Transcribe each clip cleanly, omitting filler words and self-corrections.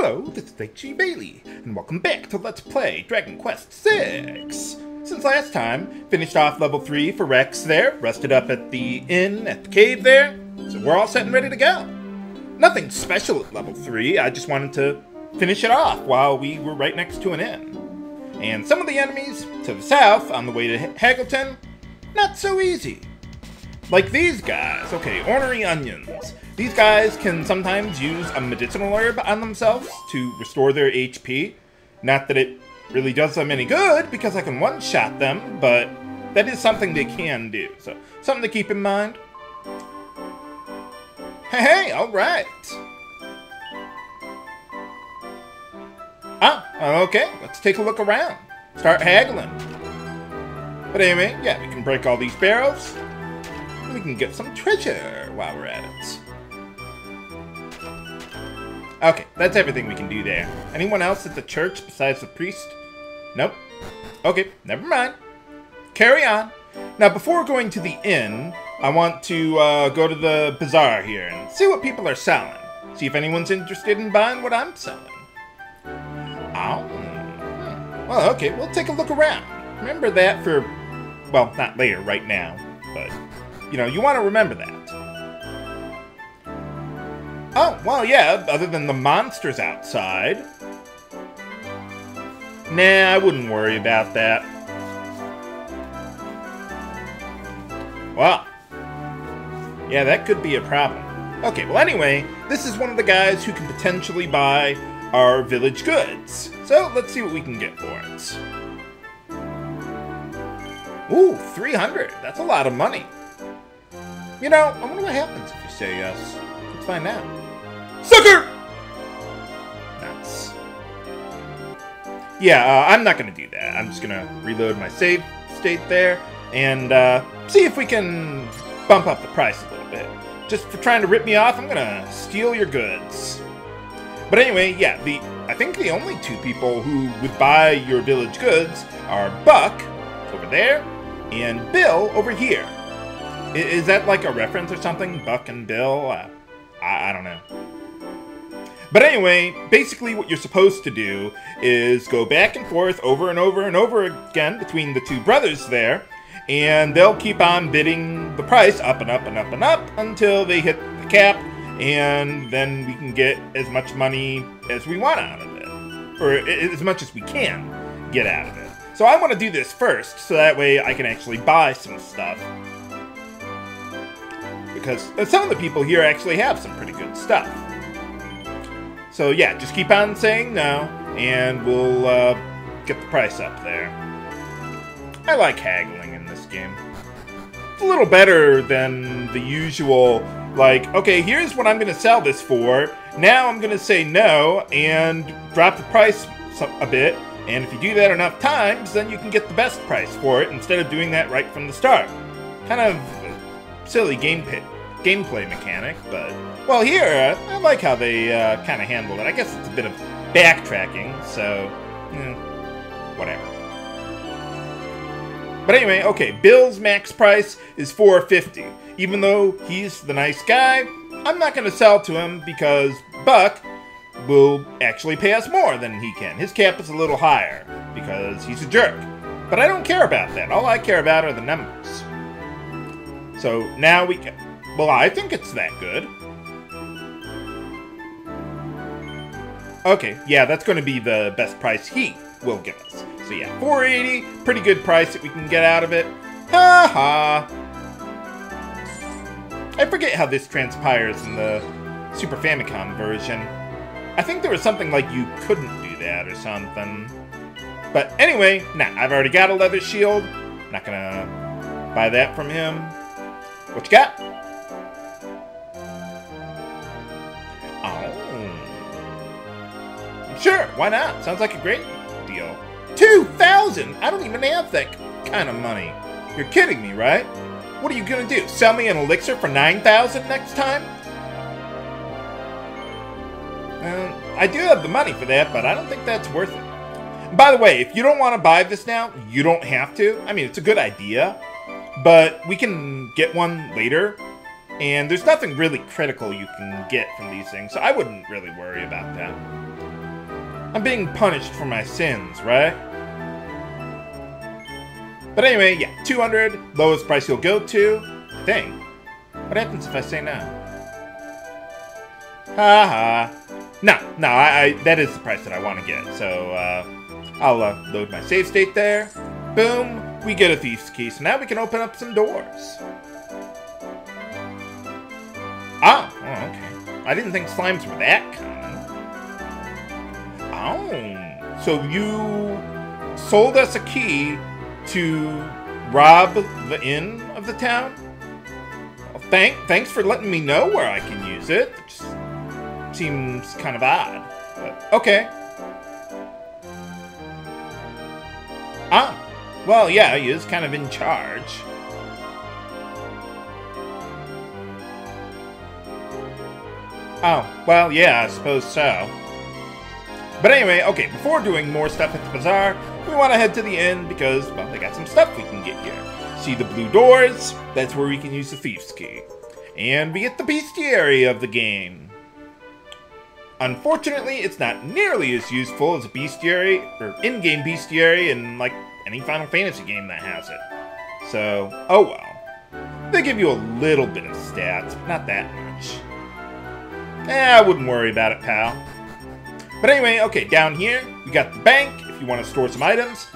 Hello, this is H.G. Bailey, and welcome back to Let's Play Dragon Quest VI! Since last time, finished off level 3 for Rex there, rested up at the inn, at the cave there, so we're all set and ready to go. Nothing special at level 3, I just wanted to finish it off while we were right next to an inn. And some of the enemies, to the south, on the way to Haggleton, not so easy. Like these guys, okay, ornery onions. These guys can sometimes use a medicinal herb on themselves to restore their HP. Not that it really does them any good, because I can one-shot them, but that is something they can do. So, something to keep in mind. Hey, alright! Okay, let's take a look around. Start haggling. But anyway, yeah, we can break all these barrels. And we can get some treasure while we're at it. Okay, that's everything we can do there. Anyone else at the church besides the priest? Nope. Okay, never mind. Carry on. Now, before going to the inn, I want to go to the bazaar here and see what people are selling. See if anyone's interested in buying what I'm selling. Well, okay, we'll take a look around. Remember that for, well, not later, right now. But, you know, you want to remember that. Oh, well, yeah, other than the monsters outside. Nah, I wouldn't worry about that. Well, yeah, that could be a problem. Okay, well, anyway, this is one of the guys who can potentially buy our village goods. So, let's see what we can get for it. Ooh, 300. That's a lot of money. You know, I wonder what happens if you say yes. Let's find out. Sucker! Nuts. Yeah, I'm not going to do that. I'm just going to reload my save state there and see if we can bump up the price a little bit. Just for trying to rip me off, I'm going to steal your goods. But anyway, yeah, I think the only two people who would buy your village goods are Buck, over there, and Bill, over here. Is that like a reference or something? Buck and Bill? I don't know. But anyway, basically what you're supposed to do is go back and forth over and over and over again between the two brothers there, and they'll keep on bidding the price up and up and up and up until they hit the cap, and then we can get as much money as we want out of it, or as much as we can get out of it. So I want to do this first, so that way I can actually buy some stuff. Because some of the people here actually have some pretty good stuff. So yeah, just keep on saying no, and we'll get the price up there. I like haggling in this game. It's a little better than the usual, like, okay, here's what I'm going to sell this for, now I'm going to say no, and drop the price a bit, and if you do that enough times, then you can get the best price for it, instead of doing that right from the start. Kind of silly gameplay mechanic, but... Well, here, I like how they kind of handled it. I guess it's a bit of backtracking, so... whatever. But anyway, okay, Bill's max price is $4.50. Even though he's the nice guy, I'm not going to sell to him because Buck will actually pay us more than he can. His cap is a little higher because he's a jerk. But I don't care about that. All I care about are the numbers. So now we can... Well, I think it's that good. Okay, yeah, that's going to be the best price he will give us. So yeah, $4.80, pretty good price that we can get out of it. Ha ha! I forget how this transpires in the Super Famicom version. I think there was something like you couldn't do that or something. But anyway, nah, I've already got a leather shield. I'm not going to buy that from him. What you got? Oh. Sure, why not? Sounds like a great deal. 2,000! I don't even have that kind of money. You're kidding me, right? What are you gonna do? Sell me an elixir for 9,000 next time? I do have the money for that, but I don't think that's worth it. By the way, if you don't want to buy this now, you don't have to. I mean, it's a good idea. But we can get one later, and there's nothing really critical you can get from these things, so I wouldn't really worry about that. I'm being punished for my sins, right? But anyway, yeah, 200, lowest price you'll go to, I think. What happens if I say no? Haha. No, that is the price that I want to get. So, I'll load my save state there. Boom, we get a Thief's Key. So now we can open up some doors. Ah, oh, okay. I didn't think slimes were that common. Oh, so you sold us a key to rob the inn of the town? Well, thanks for letting me know where I can use it. It just seems kind of odd, but okay. Ah, well, yeah, he is kind of in charge. Oh, well, yeah, I suppose so. But anyway, okay, before doing more stuff at the bazaar, we want to head to the inn because, well, they got some stuff we can get here. See the blue doors? That's where we can use the Thief's Key. And we get the bestiary of the game. Unfortunately, it's not nearly as useful as a bestiary, or in-game bestiary, in, like, any Final Fantasy game that has it. So, oh well. They give you a little bit of stats, but not that much. Eh, I wouldn't worry about it, pal. But anyway, okay, down here, we got the bank, if you want to store some items,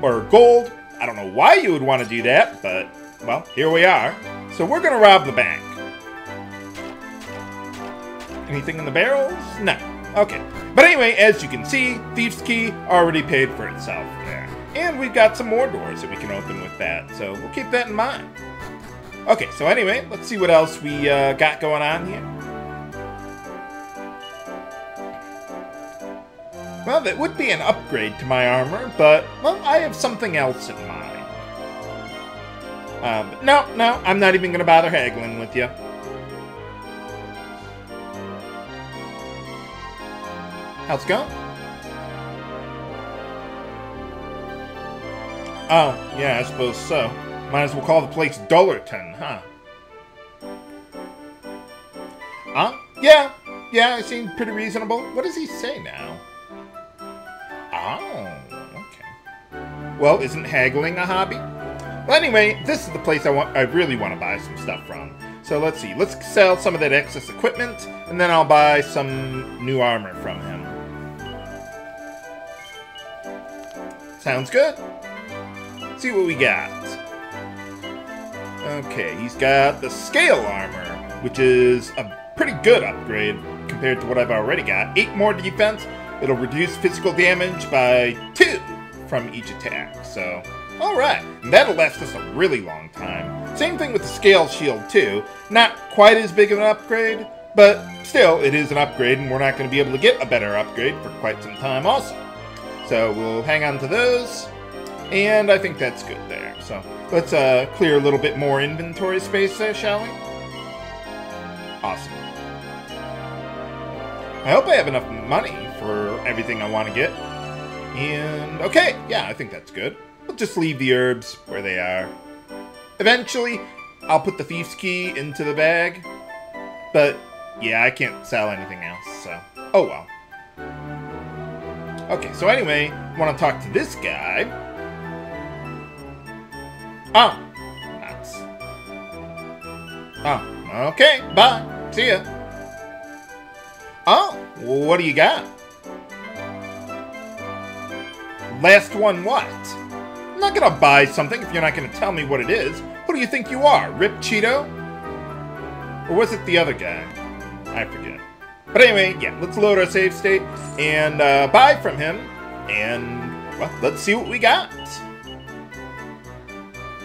or gold. I don't know why you would want to do that, but, well, here we are. So we're going to rob the bank. Anything in the barrels? No. Okay. But anyway, as you can see, Thief's Key already paid for itself there. And we've got some more doors that we can open with that, so we'll keep that in mind. Okay, so anyway, let's see what else we got going on here. Well, that would be an upgrade to my armor, but, well, I have something else in mind. No, I'm not even going to bother haggling with you. How's it going? Oh, yeah, I suppose so. Might as well call the place Dullerton, huh? Huh? Yeah, it seemed pretty reasonable. What does he say now? Oh, okay. Well, isn't haggling a hobby? Well, anyway, this is the place I really want to buy some stuff from. So let's see. Let's sell some of that excess equipment, and then I'll buy some new armor from him. Sounds good. Let's see what we got. Okay, he's got the scale armor, which is a pretty good upgrade compared to what I've already got. 8 more defense. It'll reduce physical damage by 2 from each attack, so alright. And that'll last us a really long time. Same thing with the scale shield too. Not quite as big of an upgrade, but still it is an upgrade, and we're not going to be able to get a better upgrade for quite some time also. So we'll hang on to those, and I think that's good there. So let's clear a little bit more inventory space there, shall we? Awesome. I hope I have enough money for everything I want to get. And, okay, yeah, I think that's good. We'll just leave the herbs where they are. Eventually, I'll put the Thief's Key into the bag. But, yeah, I can't sell anything else, so, oh well. Okay, so anyway, I want to talk to this guy. Oh, nuts. Oh, okay, bye, see ya. Oh, what do you got? Last one what? I'm not gonna buy something if you're not gonna tell me what it is. Who do you think you are, Rip Cheeto? Or was it the other guy? I forget. But anyway, yeah, let's load our save state and buy from him. And, well, let's see what we got.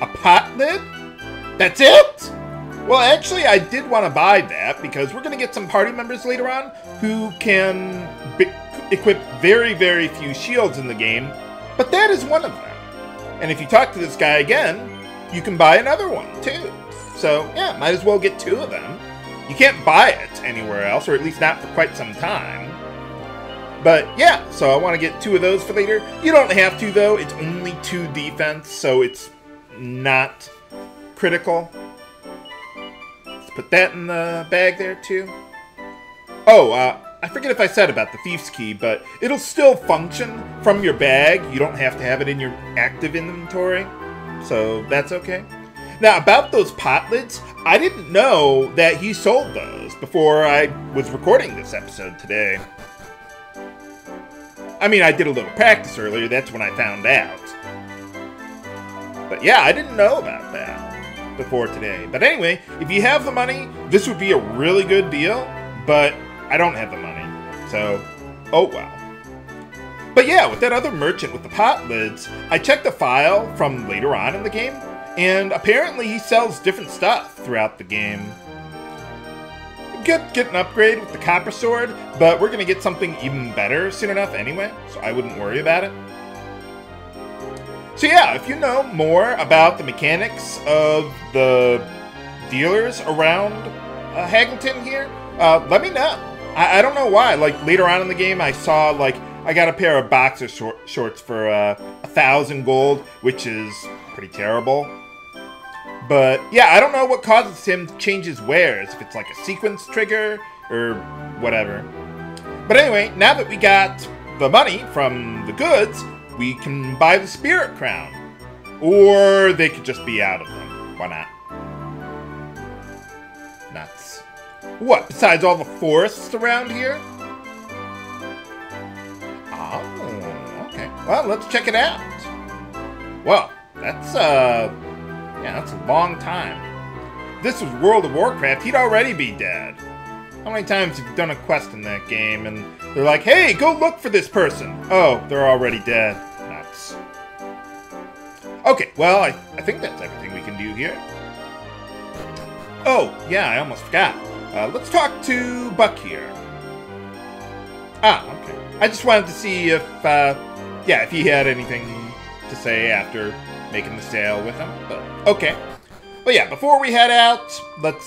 A pot lid? That's it? Well, actually, I did want to buy that because we're going to get some party members later on who can equip very, very few shields in the game, but that is one of them. And if you talk to this guy again, you can buy another one, too. So, yeah, might as well get 2 of them. You can't buy it anywhere else, or at least not for quite some time. But, yeah, so I want to get 2 of those for later. You don't have to, though. It's only 2 defense, so it's not critical. Put that in the bag there, too. Oh, I forget if I said about the Thief's Key, but it'll still function from your bag. You don't have to have it in your active inventory, so that's okay. Now, about those pot lids, I didn't know that he sold those before I was recording this episode today. I mean, I did a little practice earlier, that's when I found out. But yeah, I didn't know about that before today. But anyway, if you have the money, this would be a really good deal, but I don't have the money, so oh well. But yeah, with that other merchant with the pot lids, I checked the file from later on in the game, and apparently he sells different stuff throughout the game. Get an upgrade with the Copper Sword, but we're going to get something even better soon enough anyway, so I wouldn't worry about it. So yeah, if you know more about the mechanics of the dealers around Haggleton here, let me know. I don't know why. Like, later on in the game, I saw, like, I got a pair of boxer shorts for 1,000 gold, which is pretty terrible. But yeah, I don't know what causes him to change his wares, if it's like a sequence trigger or whatever. But anyway, now that we got the money from the goods, we can buy the spirit crown. Or they could just be out of them. Why not? Nuts. What, besides all the forests around here? Oh, okay. Well, let's check it out. Well, that's, yeah, that's a long time. If this was World of Warcraft, he'd already be dead. How many times have you done a quest in that game and they're like, hey, go look for this person. Oh, they're already dead. Nuts. Okay, well, I think that's everything we can do here. Oh, yeah, I almost forgot. Let's talk to Buck here. Ah, okay. I just wanted to see if, yeah, if he had anything to say after making the sale with him, but okay. But yeah, before we head out, let's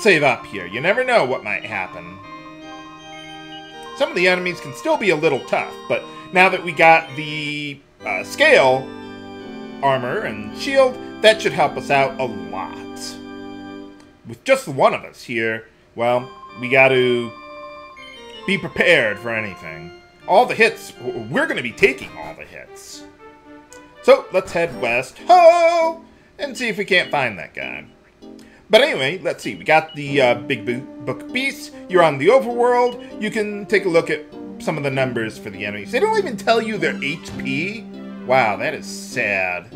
save up here. You never know what might happen. Some of the enemies can still be a little tough, but now that we got the scale armor and shield, that should help us out a lot. With just one of us here, well, we got to be prepared for anything. All the hits, we're going to be taking all the hits. So let's head west, ho, and see if we can't find that guy. But anyway, let's see, we got the Big Book Beast, you're on the overworld, you can take a look at some of the numbers for the enemies. They don't even tell you their HP. Wow, that is sad.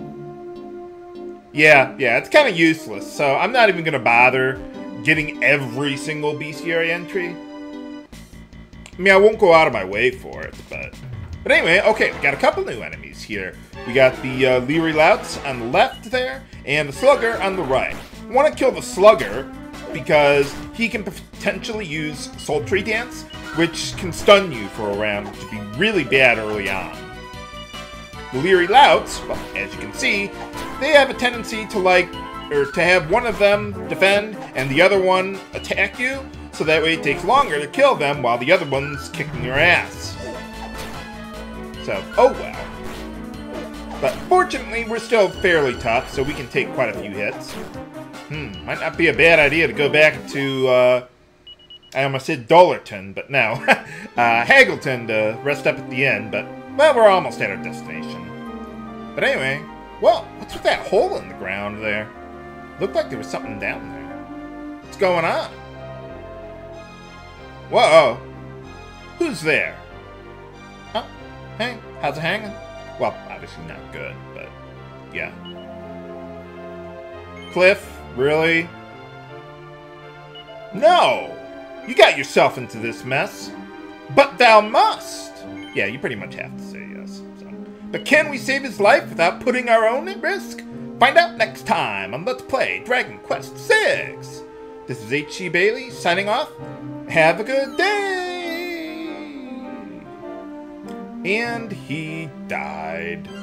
Yeah, it's kind of useless, so I'm not even going to bother getting every single bestiary entry. I mean, I won't go out of my way for it, but anyway, okay, we got a couple new enemies here. We got the leery louts on the left there, and the slugger on the right. I want to kill the slugger because he can potentially use Sultry Dance, which can stun you for a round, which would be really bad early on. The leery louts, well, as you can see, they have a tendency to have one of them defend and the other one attack you, so that way it takes longer to kill them while the other one's kicking your ass. So, oh well. But fortunately, we're still fairly tough, so we can take quite a few hits. Might not be a bad idea to go back to, I almost said Dullerton, but no, Haggleton to rest up at the end, but well, we're almost at our destination. But anyway, well, what's with that hole in the ground there? Looked like there was something down there. What's going on? Whoa. Who's there? Huh? Hey, how's it hanging? Well, obviously not good, but yeah. Cliff, really? No! You got yourself into this mess. But thou must! Yeah, you pretty much have to say yes. So. But can we save his life without putting our own at risk? Find out next time on Let's Play Dragon Quest VI. This is H.G. Bailey signing off. Have a good day! And he died.